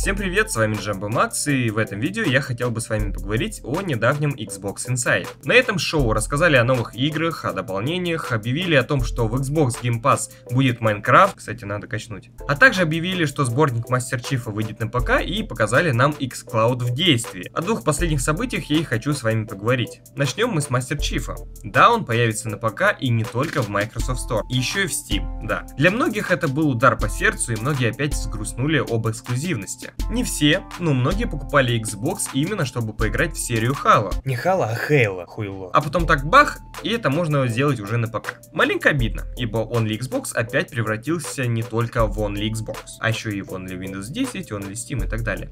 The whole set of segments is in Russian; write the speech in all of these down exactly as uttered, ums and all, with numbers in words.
Всем привет, с вами Джамбо Макс, и в этом видео я хотел бы с вами поговорить о недавнем Xbox Insider. На этом шоу рассказали о новых играх, о дополнениях, объявили о том, что в Xbox Game Pass будет Minecraft, кстати, надо качнуть, а также объявили, что сборник Мастер Чифа выйдет на ПК и показали нам xCloud в действии. О двух последних событиях я и хочу с вами поговорить. Начнем мы с Мастер Чифа. Да, он появится на ПК и не только в Microsoft Store, еще и в Steam, да. Для многих это был удар по сердцу, и многие опять сгрустнули об эксклюзивности. Не все, но многие покупали Xbox именно чтобы поиграть в серию Halo. Не Halo, а Halo, хуйло. А потом так бах, и это можно сделать уже на ПК. Маленько обидно, ибо Only Xbox опять превратился не только в Only Xbox, а еще и в Only Windows десять, Only Steam и так далее.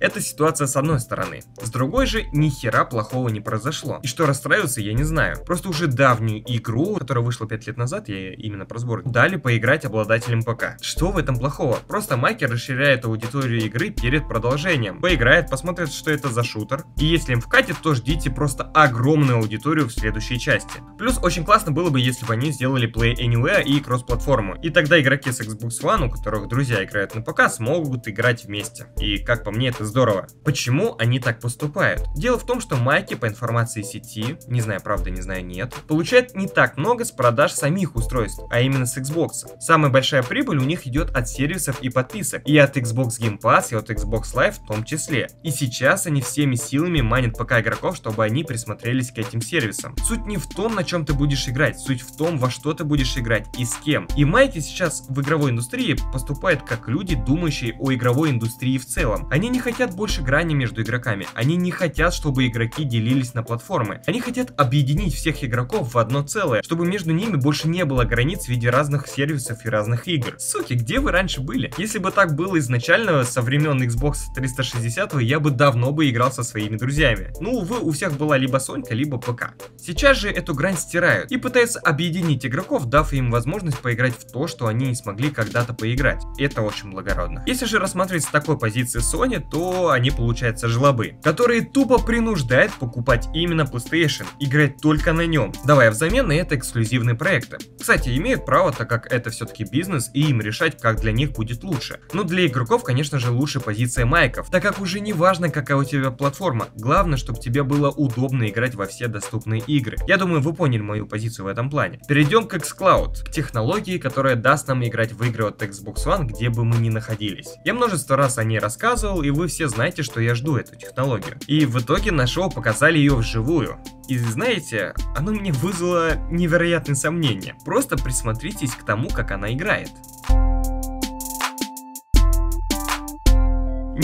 Это ситуация с одной стороны. С другой же, ни хера плохого не произошло. И что расстраиваться, я не знаю. Просто уже давнюю игру, которая вышла пять лет назад, я именно про сбор, дали поиграть обладателям ПК. Что в этом плохого? Просто макер расширяет аудиторию игры перед продолжением. Поиграет, посмотрит, что это за шутер. И если им вкатит, то ждите просто огромную аудиторию в следующей части. Плюс очень классно было бы, если бы они сделали Play Anywhere и кросс-платформу. И тогда игроки с Xbox One, у которых друзья играют на ПК, смогут играть вместе. И как по мне, это здорово. Почему они так поступают? Дело в том, что майки, по информации сети, не знаю, правда, не знаю, нет, получают не так много с продаж самих устройств, а именно с Xbox. Самая большая прибыль у них идет от сервисов и подписок, и от Xbox Game Pass, и от Xbox Live в том числе. И сейчас они всеми силами манят ПК игроков, чтобы они присмотрелись к этим сервисам. Суть не в том, на чем ты будешь играть, суть в том, во что ты будешь играть и с кем. И майки сейчас в игровой индустрии поступают как люди, думающие о игровой индустрии в целом. Они не хотят больше грани между игроками, они не хотят, чтобы игроки делились на платформы. Они хотят объединить всех игроков в одно целое, чтобы между ними больше не было границ в виде разных сервисов и разных игр. Суки, где вы раньше были? Если бы так было изначально, со времен Xbox триста шестьдесят я бы давно бы играл со своими друзьями. Ну, увы, у всех была либо Сонька, либо ПК. Сейчас же эту грань стирают и пытаются объединить игроков, дав им возможность поиграть в то, что они не смогли когда-то поиграть. Это очень благородно. Если же рассматривать с такой позиции Sony, то они, получается, жлобы, которые тупо принуждают покупать именно PlayStation, играть только на нем, давая взамен на это эксклюзивные проекты. Кстати, имеют право, так как это все-таки бизнес, и им решать, как для них будет лучше. Но для игроков, конечно же, лучше позиция майков, так как уже не важно, какая у тебя платформа, главное, чтобы тебе было удобно играть во все доступные игры. Я думаю, вы поняли мою позицию в этом плане. Перейдем к xCloud, к технологии, которая даст нам играть в игры от Xbox One, где бы мы ни находились. Я множество раз о ней рассказывал, и вы все знаете, что я жду эту технологию. И в итоге на шоу показали ее вживую. И знаете, оно мне вызвало невероятные сомнения. Просто присмотритесь к тому, как она играет.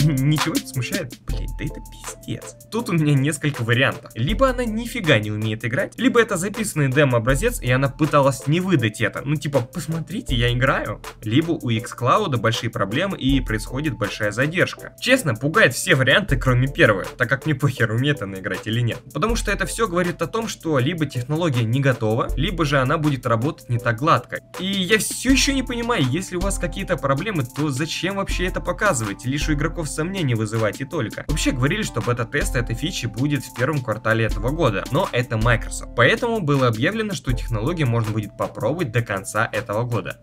Ничего не смущает? Блин, да это пиздец. Тут у меня несколько вариантов. Либо она нифига не умеет играть, либо это записанный демо-образец, и она пыталась не выдать это. Ну типа, посмотрите, я играю. Либо у xCloud большие проблемы и происходит большая задержка. Честно, пугает все варианты, кроме первой, так как мне похер, умеет она играть или нет. Потому что это все говорит о том, что либо технология не готова, либо же она будет работать не так гладко. И я все еще не понимаю, если у вас какие-то проблемы, то зачем вообще это показывать? Лишь у игроков сомнений вызывать и только. Вообще говорили, что бета-тест этой фичи будет в первом квартале этого года, но это Microsoft. Поэтому было объявлено, что технологию можно будет попробовать до конца этого года.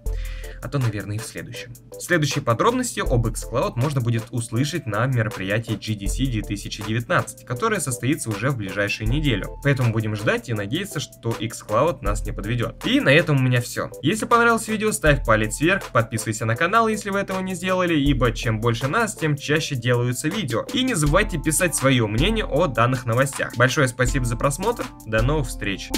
А то, наверное, и в следующем. Следующие подробности об xCloud можно будет услышать на мероприятии джи ди си две тысячи девятнадцать, которое состоится уже в ближайшую неделю. Поэтому будем ждать и надеяться, что xCloud нас не подведет. И на этом у меня все. Если понравилось видео, ставь палец вверх, подписывайся на канал, если вы этого не сделали, ибо чем больше нас, тем чаще делаются видео. И не забывайте писать свое мнение о данных новостях. Большое спасибо за просмотр, до новых встреч!